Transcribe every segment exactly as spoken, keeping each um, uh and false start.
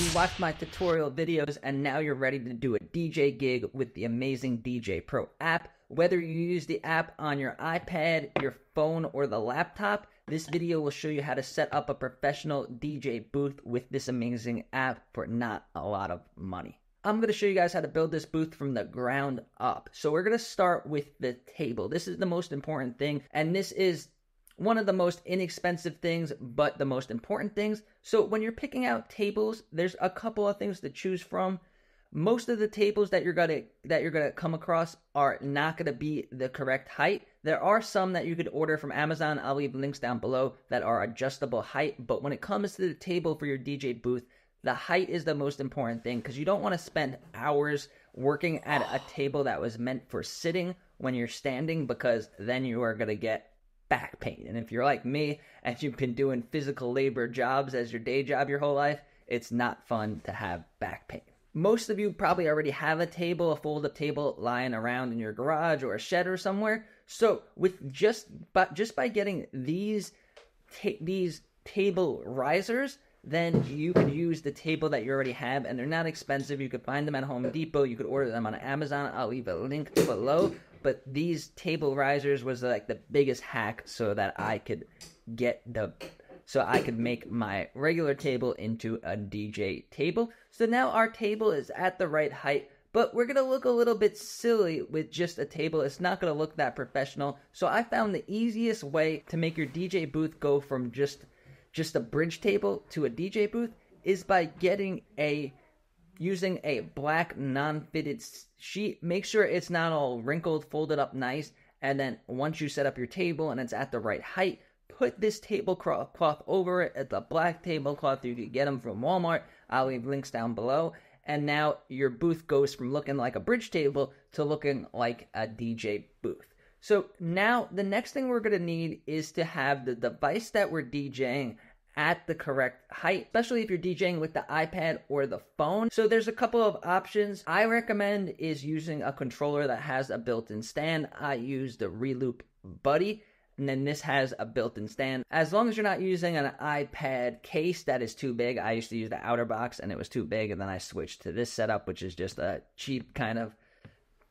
You watched my tutorial videos and now you're ready to do a D J gig with the amazing D J Pro app. Whether you use the app on your iPad, your phone, or the laptop, this video will show you how to set up a professional D J booth with this amazing app for not a lot of money. I'm going to show you guys how to build this booth from the ground up. So we're going to start with the table. This is the most important thing, and this is one of the most inexpensive things, but the most important things. So when you're picking out tables, there's a couple of things to choose from. Most of the tables that you're gonna that you're gonna come across are not gonna be the correct height. There are some that you could order from Amazon. I'll leave links down below that are adjustable height. But when it comes to the table for your D J booth, the height is the most important thing, because you don't want to spend hours working at a table that was meant for sitting when you're standing, because then you are going to get back pain. And if you're like me and you've been doing physical labor jobs as your day job your whole life, it's not fun to have back pain. Most of you probably already have a table, a fold-up table lying around in your garage or a shed or somewhere. So with just but just by getting these these table risers, then you could use the table that you already have, and they're not expensive. You could find them at Home Depot. You could order them on Amazon. I'll leave a link below. But these table risers was like the biggest hack so that I could get the, so I could make my regular table into a D J table. So now our table is at the right height, but we're going to look a little bit silly with just a table. It's not going to look that professional. So I found the easiest way to make your D J booth go from just just a bridge table to a D J booth is by getting a, using a black non-fitted sheet. Make sure it's not all wrinkled, folded up nice. And then once you set up your table and it's at the right height, put this tablecloth over it. It's a black tablecloth. You can get them from Walmart. I'll leave links down below. And now your booth goes from looking like a bridge table to looking like a D J booth. So now the next thing we're going to need is to have the device that we're DJing at the correct height, especially if you're DJing with the iPad or the phone. So there's a couple of options I recommend is using a controller that has a built-in stand. I use the Reloop Buddy, and then this has a built-in stand. As long as you're not using an iPad case that is too big. I used to use the outer box and it was too big, and then I switched to this setup, which is just a cheap kind of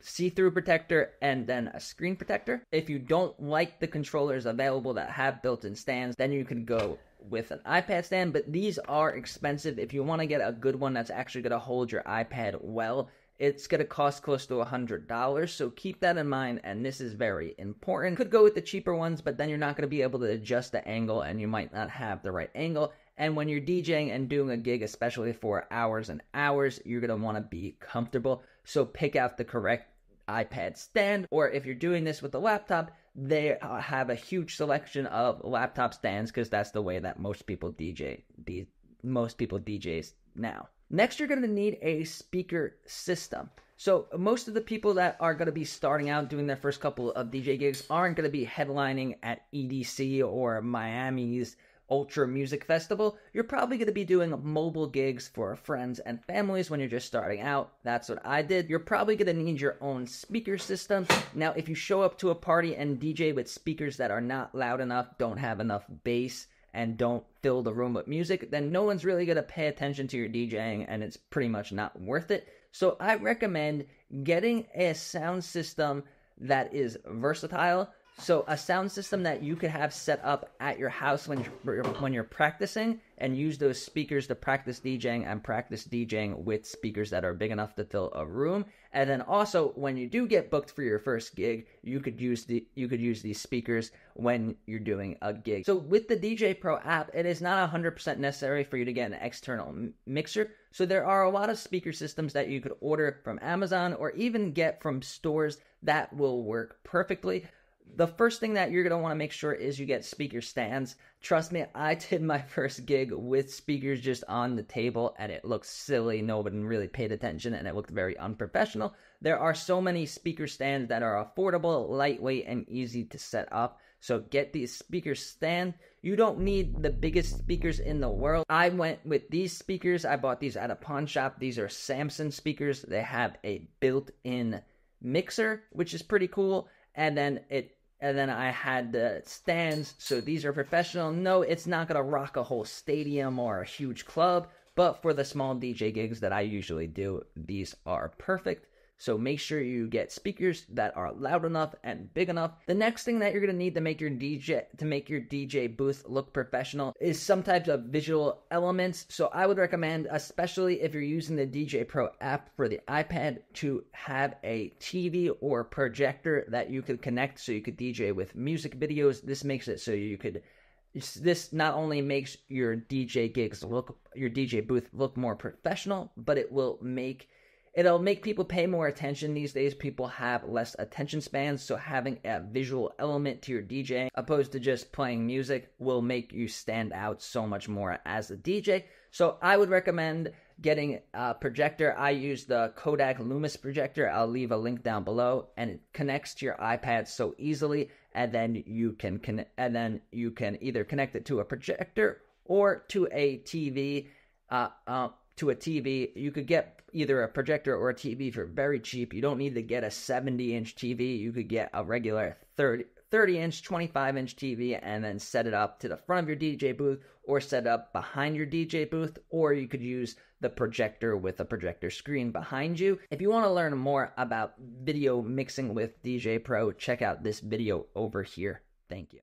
see-through protector and then a screen protector. If you don't like the controllers available that have built-in stands, then you can go with an iPad stand, but these are expensive. If you want to get a good one that's actually going to hold your iPad well, it's going to cost close to a hundred dollars, so keep that in mind, and this is very important. Could go with the cheaper ones, but then you're not going to be able to adjust the angle, and you might not have the right angle. And when you're DJing and doing a gig, especially for hours and hours, you're going to want to be comfortable, so pick out the correct iPad stand. Or if you're doing this with a laptop, they have a huge selection of laptop stands, because that's the way that most people D J these most people D Js now. Next, you're going to need a speaker system. So most of the people that are going to be starting out doing their first couple of D J gigs aren't going to be headlining at E D C or Miami's Ultra Music Festival. You're probably going to be doing mobile gigs for friends and families when you're just starting out. That's what I did. You're probably going to need your own speaker system. Now, if you show up to a party and D J with speakers that are not loud enough, don't have enough bass, and don't fill the room with music, then no one's really going to pay attention to your DJing, and it's pretty much not worth it. So I recommend getting a sound system that is versatile. So a sound system that you could have set up at your house when you're, when you're practicing, and use those speakers to practice DJing and practice DJing with speakers that are big enough to fill a room. And then also when you do get booked for your first gig, you could use the you could use these speakers when you're doing a gig. So with the D J Pro app, it is not one hundred percent necessary for you to get an external mixer. So there are a lot of speaker systems that you could order from Amazon or even get from stores that will work perfectly. The first thing that you're going to want to make sure is you get speaker stands. Trust me, I did my first gig with speakers just on the table, and it looked silly. Nobody really paid attention, and it looked very unprofessional. There are so many speaker stands that are affordable, lightweight, and easy to set up. So get these speaker stands. You don't need the biggest speakers in the world. I went with these speakers. I bought these at a pawn shop. These are Samson speakers. They have a built-in mixer, which is pretty cool. And then it, and then I had the stands. So these are professional. No, it's not going to rock a whole stadium or a huge club, But for the small D J gigs that I usually do, these are perfect. So make sure you get speakers that are loud enough and big enough. The next thing that you're going to need to make your D J to make your D J booth look professional is some types of visual elements. So I would recommend, especially if you're using the D J Pro app for the iPad, to have a T V or projector that you could connect so you could D J with music videos. This makes it so you could This not only makes your D J gigs look, your D J booth look more professional, but it will make, it'll make people pay more attention. These days, people have less attention spans, so having a visual element to your DJing, opposed to just playing music, will make you stand out so much more as a D J. So I would recommend getting a projector. I use the Kodak Lumis projector. I'll leave a link down below, and it connects to your iPad so easily. And then you can connect, and then you can either connect it to a projector or to a T V. Uh, uh, to a T V, you could get either a projector or a T V for very cheap. You don't need to get a seventy-inch T V. You could get a regular thirty, thirty-inch, twenty-five-inch T V, and then set it up to the front of your D J booth, or set up behind your D J booth, or you could use the projector with a projector screen behind you. If you want to learn more about video mixing with D J Pro, check out this video over here. Thank you.